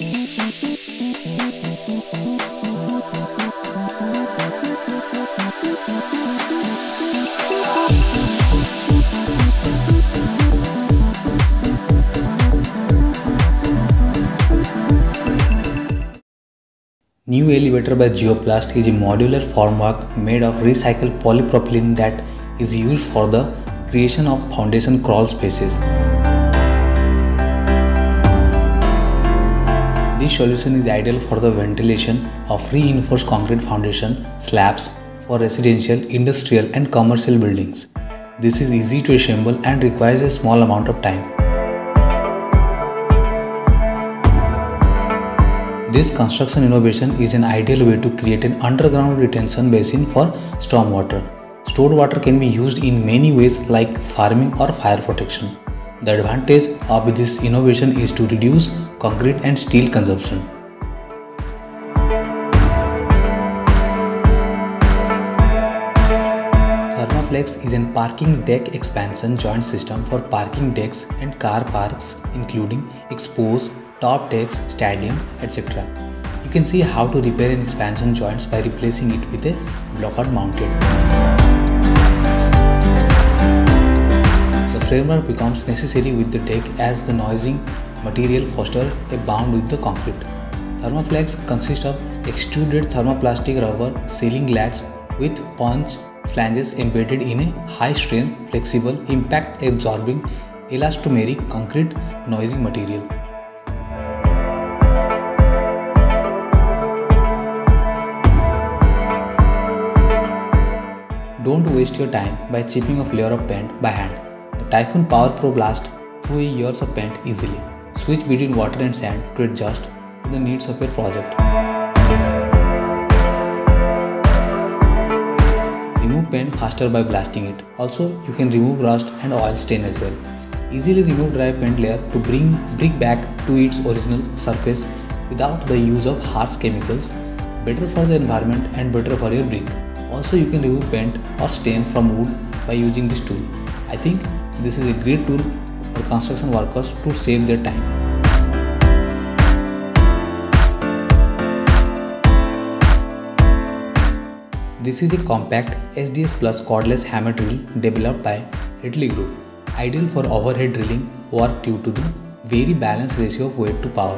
New elevator by Geoplast is a modular formwork made of recycled polypropylene that is used for the creation of foundation crawl spaces. This solution is ideal for the ventilation of reinforced concrete foundation slabs for residential, industrial and commercial buildings. This is easy to assemble and requires a small amount of time. This construction innovation is an ideal way to create an underground retention basin for stormwater. Stored water can be used in many ways like farming or fire protection. The advantage of this innovation is to reduce concrete and steel consumption. Thermaflex is a parking deck expansion joint system for parking decks and car parks including exposed, top decks, stadium, etc. You can see how to repair an expansion joints by replacing it with a blockade mounted. The framework becomes necessary with the deck as the noisy material fosters a bond with the concrete. Thermaflex consists of extruded thermoplastic rubber sealing lads with punch flanges embedded in a high-strength, flexible, impact-absorbing, elastomeric concrete noisy material. Don't waste your time by chipping off layer of paint by hand. The Typhoon Power Pro blasts through years of paint easily. Switch between water and sand to adjust to the needs of your project. Remove paint faster by blasting it. Also, you can remove rust and oil stain as well. Easily remove dry paint layer to bring brick back to its original surface without the use of harsh chemicals. Better for the environment and better for your brick. Also, you can remove paint or stain from wood by using this tool. I think this is a great tool for construction workers to save their time. This is a compact SDS Plus cordless hammer drill developed by Hilti Group. Ideal for overhead drilling work due to the very balanced ratio of weight to power.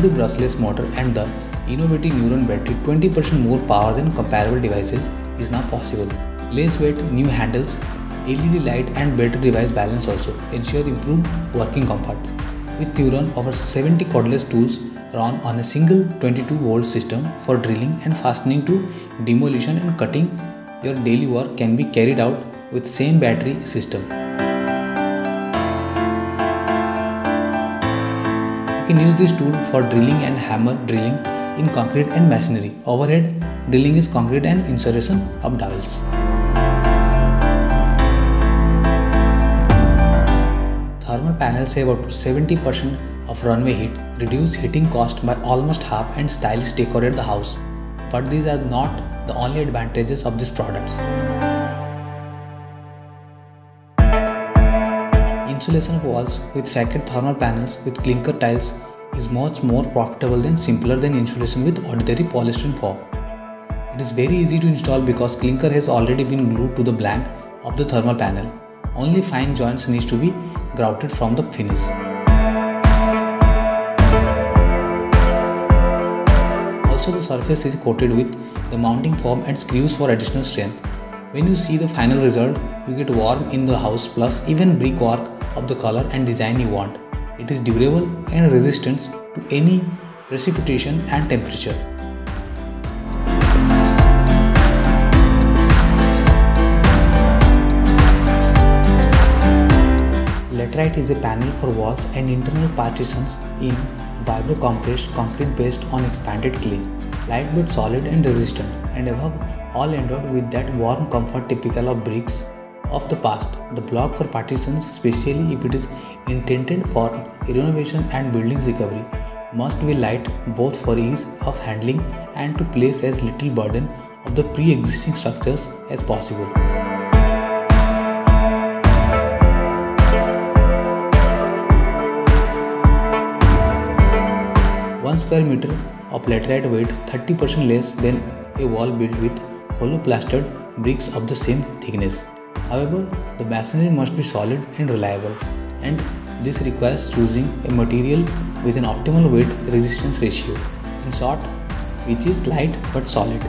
The brushless motor and the innovative Nuron battery, 20% more power than comparable devices is now possible. Less weight, new handles, LED light and better device balance also ensure improved working comfort. With Nuron offers 70 cordless tools run on a single 22-volt system for drilling and fastening to demolition and cutting. Your daily work can be carried out with same battery system. You can use this tool for drilling and hammer drilling in concrete and masonry. Overhead drilling is concrete and insertion of dowels. Thermal panels save up to 70% of runway heat, reduce heating cost by almost half and stylish decorate the house. But these are not the only advantages of these products. Insulation of walls with facade thermal panels with clinker tiles is much more profitable and simpler than insulation with ordinary polystyrene foam. It is very easy to install because clinker has already been glued to the blank of the thermal panel. Only fine joints need to be grouted from the finish. Also, the surface is coated with the mounting foam and screws for additional strength. When you see the final result, you get warm in the house plus even brickwork of the color and design you want. It is durable and resistant to any precipitation and temperature. Laterite is a panel for walls and internal partitions in vibrocompressed concrete based on expanded clay. Light but solid and resistant, and above all endowed with that warm comfort typical of bricks of the past. The block for partitions, especially if it is intended for renovation and buildings recovery, must be light both for ease of handling and to place as little burden of the pre-existing structures as possible. square meter of laterite weight 30% less than a wall built with hollow plastered bricks of the same thickness. However, the masonry must be solid and reliable, and this requires choosing a material with an optimal weight resistance ratio, in short, which is light but solid.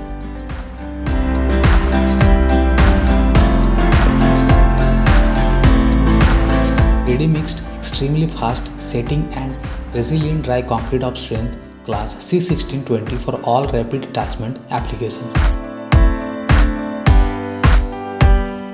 Ready mixed, extremely fast setting and resilient dry concrete of strength class C1620 for all rapid attachment applications.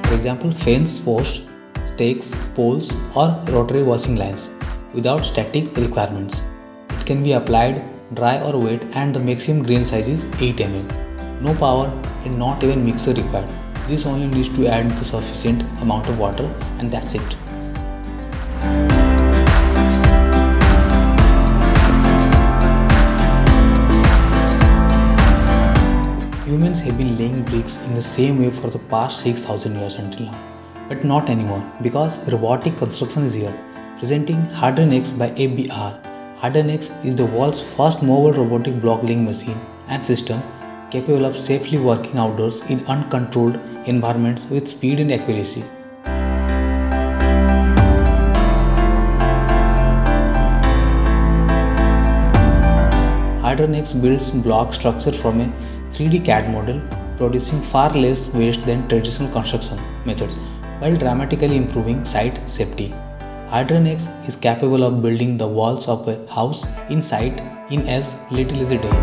For example, fence posts, stakes, poles or rotary washing lines without static requirements. It can be applied dry or wet and the maximum grain size is 8 mm. No power and not even mixer required. This only needs to add the sufficient amount of water and that's it. Humans have been laying bricks in the same way for the past 6,000 years until now. But not anymore, because robotic construction is here. Presenting Hadrian X by FBR. Hadrian X is the world's first mobile robotic block laying machine and system capable of safely working outdoors in uncontrolled environments with speed and accuracy. Hadrian X builds block structure from a 3D CAD model, producing far less waste than traditional construction methods, while dramatically improving site safety. Hadrian X is capable of building the walls of a house in sight in as little as a day.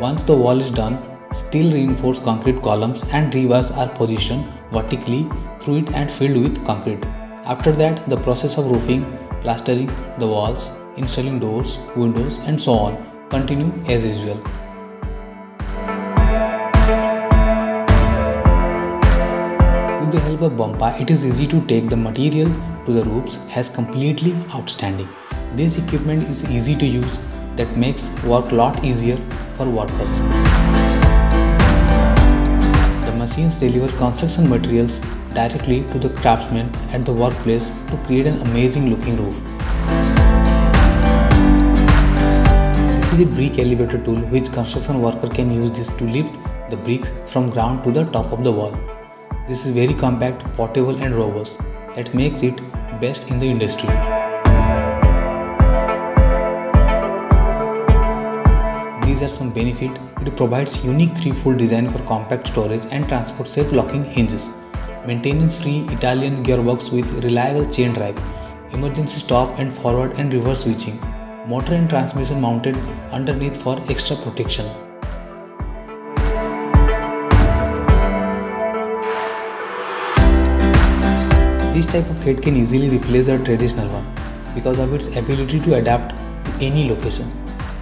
Once the wall is done, steel reinforced concrete columns and rebars are positioned vertically through it and filled with concrete. After that, the process of roofing, plastering the walls, installing doors, windows and so on continue as usual. With the help of bumper, it is easy to take the material to the roofs as completely outstanding. This equipment is easy to use, that makes work lot easier for workers. Machines deliver construction materials directly to the craftsmen at the workplace to create an amazing looking roof. This is a brick elevator tool which construction worker can use this to lift the bricks from ground to the top of the wall. This is very compact, portable and robust. That makes it best in the industry. These are some benefits. It provides unique three-fold design for compact storage and transport safe locking hinges. Maintenance-free Italian gearbox with reliable chain drive. Emergency stop and forward and reverse switching. Motor and transmission mounted underneath for extra protection. This type of kit can easily replace our traditional one because of its ability to adapt to any location.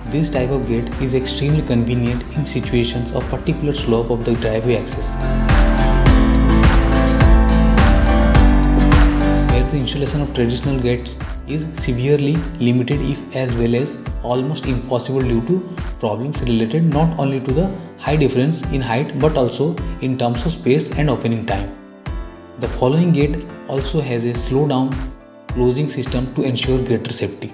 This type of gate is extremely convenient in situations of particular slope of the driveway axis, where the installation of traditional gates is severely limited if as well as almost impossible due to problems related not only to the high difference in height but also in terms of space and opening time. The following gate also has a slow down closing system to ensure greater safety.